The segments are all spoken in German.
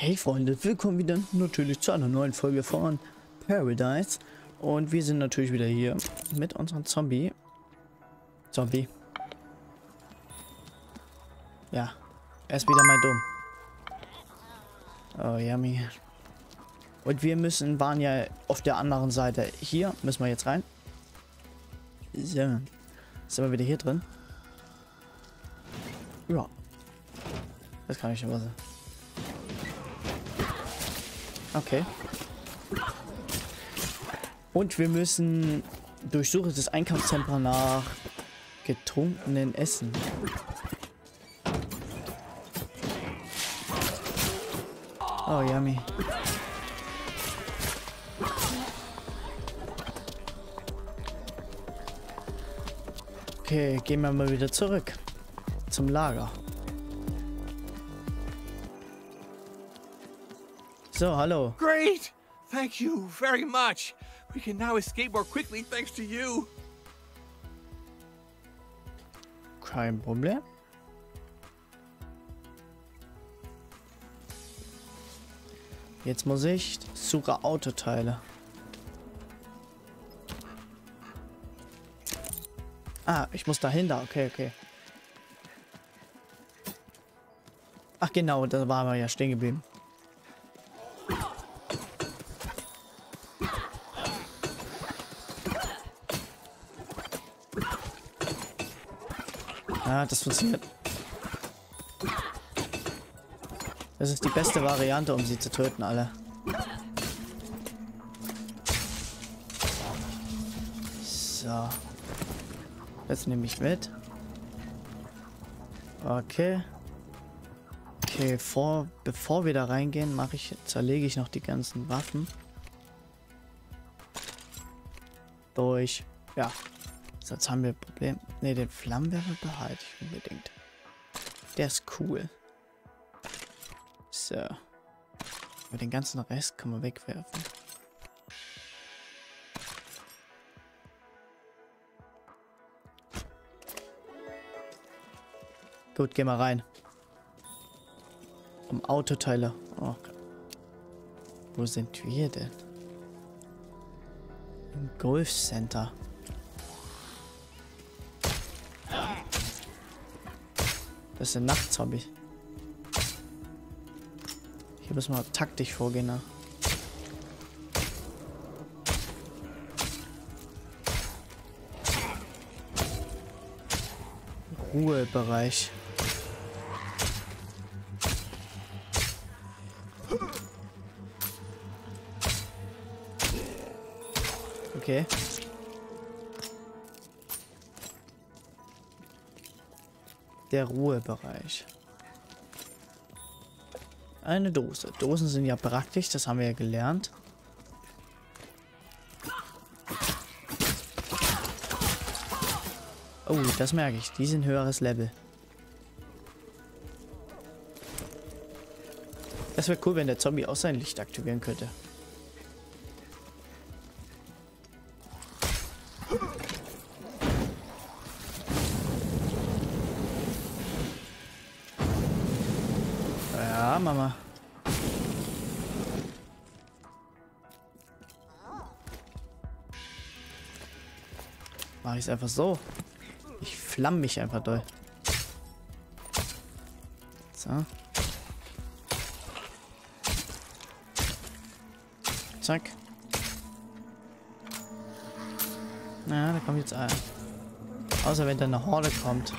Hey Freunde, willkommen wieder natürlich zu einer neuen Folge von ParadiZe. Und wir sind natürlich wieder hier mit unserem Zombie. Ja, er ist wieder mal dumm. Oh, yummy. Und wir waren ja auf der anderen Seite. Hier müssen wir jetzt rein. So, sind wir wieder hier drin. Ja. Das kann ich nicht wissen. Okay. Und wir müssen durchsuchen das Einkaufszentrum nach getrunkenen Essen. Oh, yummy. Okay, gehen wir mal wieder zurück zum Lager. So, hello. Great! Thank you very much. We can now escape more quickly thanks to you. Kein Problem. Jetzt muss ich suche Autoteile. Ah, ich muss dahinter. Okay. Ach genau, da waren wir ja stehen geblieben. Ah, das funktioniert. Das ist die beste Variante, um sie zu töten, alle. So. Jetzt nehme ich mit. Okay. Okay, bevor wir da reingehen, zerlege ich noch die ganzen Waffen. Durch. Ja. Jetzt haben wir ein Problem. Ne, den Flammenwerfer behalte ich unbedingt. Der ist cool. So. Mit den ganzen Rest kann man wegwerfen. Gut, geh mal rein. Um Autoteile. Oh. Wo sind wir denn? Im Golfcenter. Das ist ein Nachtzombie. Hier müssen wir taktisch vorgehen. Ne? Ruhebereich. Okay. Der Ruhebereich. Eine Dose. Dosen sind ja praktisch, das haben wir ja gelernt. Oh, das merke ich. Die sind höheres Level. Das wäre cool, wenn der Zombie auch sein Licht aktivieren könnte. Mama. Mach ich es einfach so. Ich flamme mich einfach doll. So. Zack. Na, da kommt jetzt einer. Außer wenn da eine Horde kommt.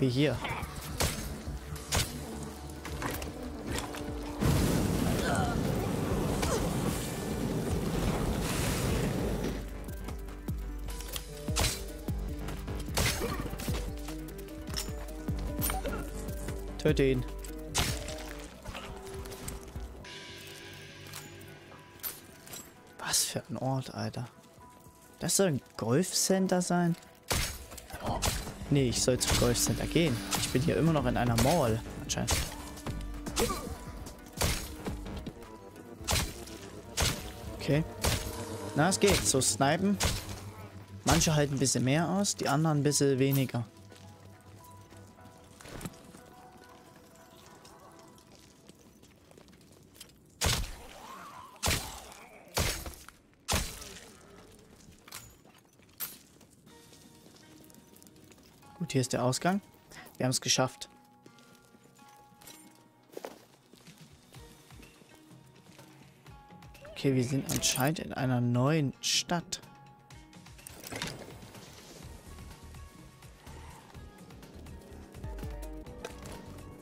Wie hier. Töte ihn. Was für ein Ort, Alter. Das soll ein Golfcenter sein? Nee, ich soll zum Golfcenter gehen. Ich bin hier immer noch in einer Mall. Anscheinend. Okay. Na, es geht. So, snipen. Manche halten ein bisschen mehr aus, die anderen ein bisschen weniger. Gut, hier ist der Ausgang. Wir haben es geschafft. Okay, wir sind anscheinend in einer neuen Stadt.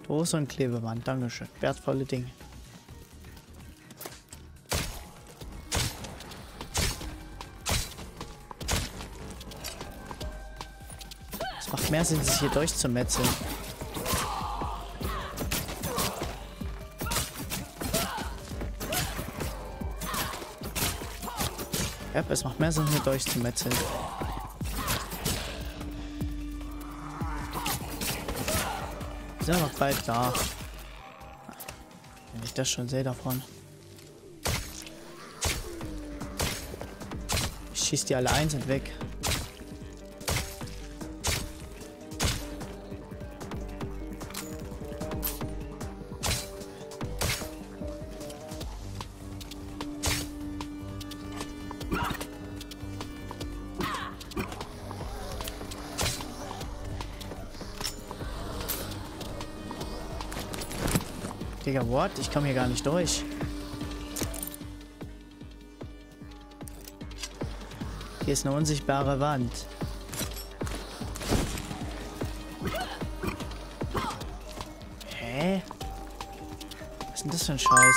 Los und Klebeband, dankeschön. Wertvolle Dinge. Es macht mehr Sinn, sich hier durchzumetzeln. Ja, es macht mehr Sinn, hier durchzumetzeln. Wir sind noch bald da. Wenn ich das schon sehe davon. Ich schieße die alle einzeln weg. Digga, what? Ich komme hier gar nicht durch. Hier ist eine unsichtbare Wand. Hä? Was ist denn das für ein Scheiß?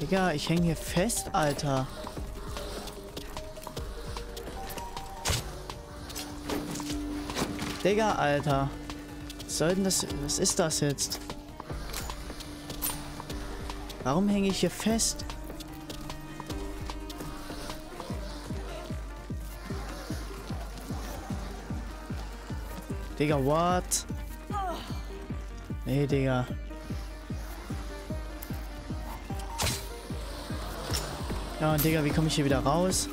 Digga, ich hänge hier fest, Alter. Digga, Alter. Was ist das jetzt? Warum hänge ich hier fest? Digga, what? Nee, Digga. Ja, und Digga, wie komme ich hier wieder raus?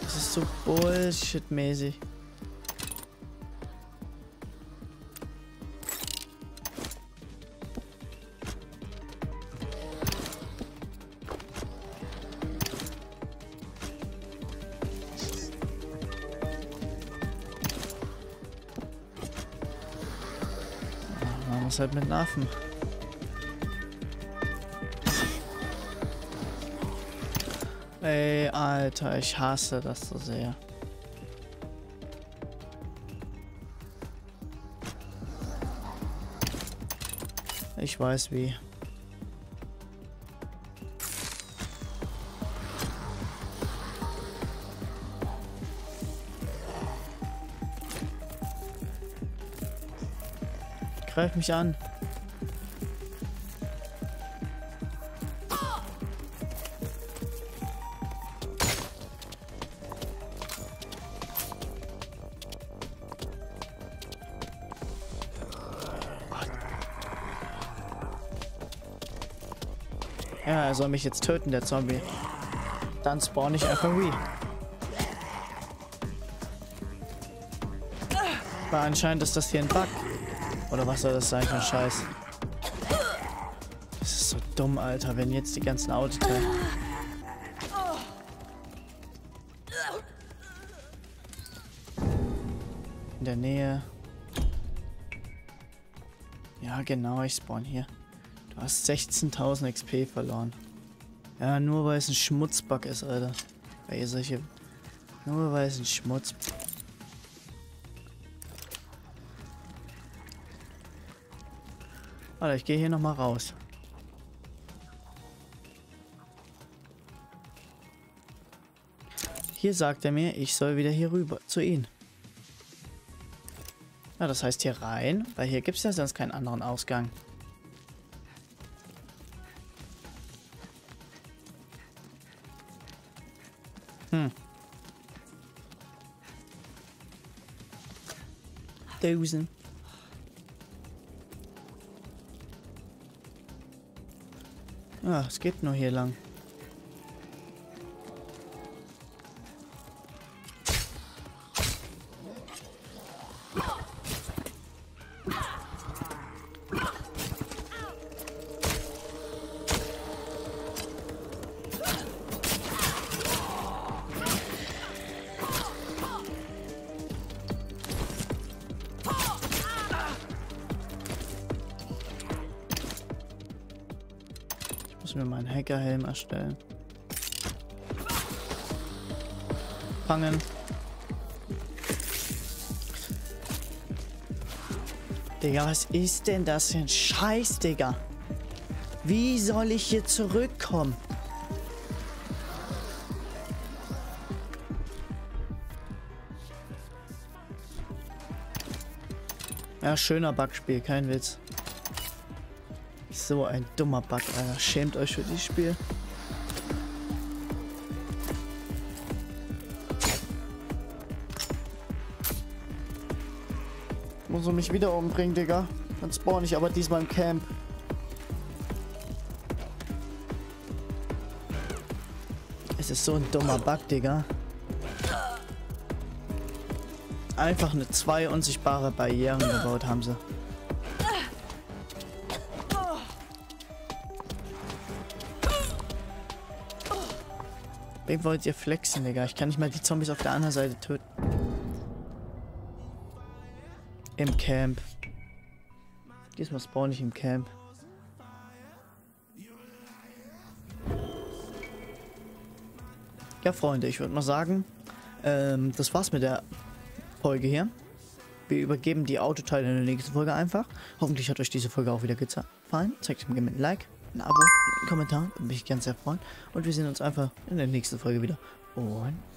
Das ist so Bullshit-mäßig. Halt mit Nerven. Ey, Alter, ich hasse das so sehr. Ich weiß wie. Greif mich an. Ja, er soll mich jetzt töten, der Zombie. Dann spawn ich einfach wie. Aber anscheinend ist das hier ein Bug. Oder was soll das sein für ein Scheiß? Das ist so dumm, Alter, wenn jetzt die ganzen Autos... In der Nähe. Ja, genau, ich spawn hier. Du hast 16.000 XP verloren. Ja, nur weil es ein Schmutzbug ist, Alter. Weil ihr solche... Nur weil es ein Schmutzbug... Alter, ich gehe hier nochmal raus. Hier sagt er mir, ich soll wieder hier rüber zu ihnen. Na, das heißt hier rein, weil hier gibt es ja sonst keinen anderen Ausgang. Hm. 1000. Ja, es geht nur hier lang. müssen wir mal einen Hackerhelm erstellen. Fangen. Digga, was ist denn das für ein Scheiß, Digga? Wie soll ich hier zurückkommen? Ja, schöner Bugspiel, kein Witz. So ein dummer Bug, Alter. Schämt euch für dieses Spiel. Muss er mich wieder umbringen, Digga. Dann spawn ich aber diesmal im Camp. Es ist so ein dummer Bug, Digga. Einfach eine 2 unsichtbare Barrieren gebaut haben sie. Wem wollt ihr flexen, Digga? Ich kann nicht mal die Zombies auf der anderen Seite töten. Im Camp. Diesmal spawn ich im Camp. Ja, Freunde, ich würde mal sagen, das war's mit der Folge hier. Wir übergeben die Autoteile in der nächsten Folge einfach. Hoffentlich hat euch diese Folge auch wieder gefallen. Zeigt es mir gerne mit einem Like, ein Abo, einen Kommentar. Würde mich ganz sehr freuen. Und wir sehen uns einfach in der nächsten Folge wieder. Und